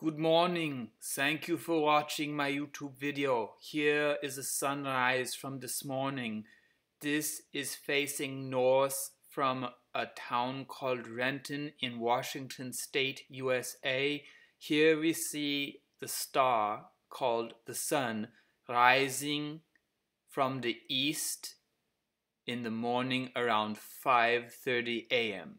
Good morning, thank you for watching my YouTube video. Here is a sunrise from this morning. This is facing north from a town called Renton in Washington State, USA. Here we see the star called the sun rising from the east in the morning around 5:30 a.m.